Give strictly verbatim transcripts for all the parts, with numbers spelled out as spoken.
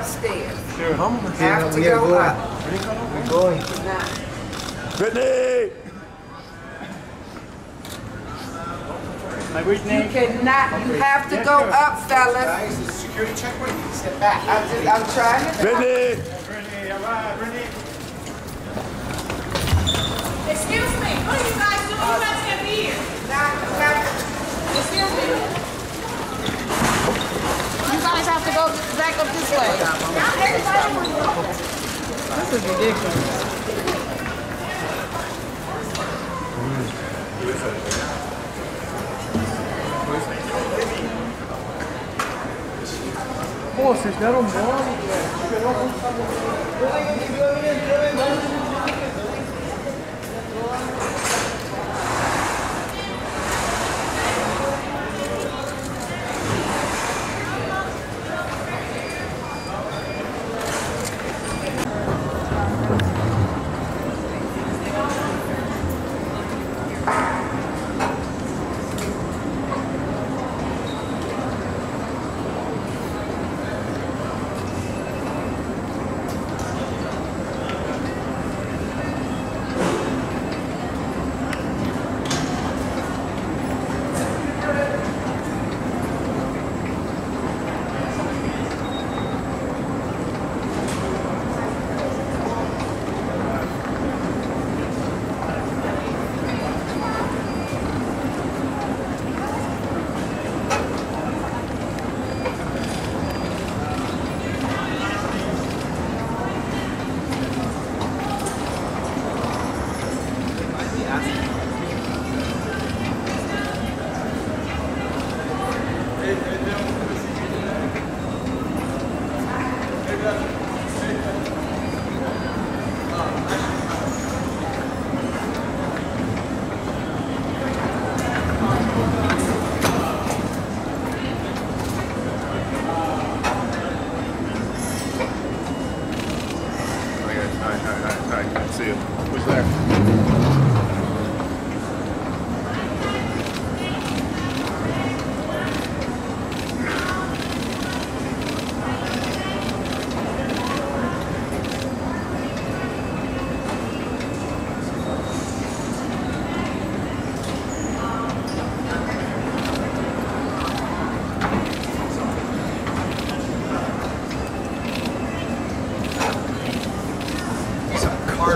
upstairs. Sure. Have to go up. We're going. Britney! My Britney. You cannot. You have to go up, fellas. Guys, it's a security checkpoint. Step back. I'm, just, I'm trying to. Britney! Britney, all right, Britney. Excuse me. What are you guys doing? You guys can't be here. Excuse me. You guys have to go back up this way. Not everybody wants to go. This is ridiculous. Mm. Pô, vocês deram mole,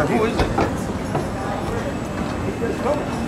who is it?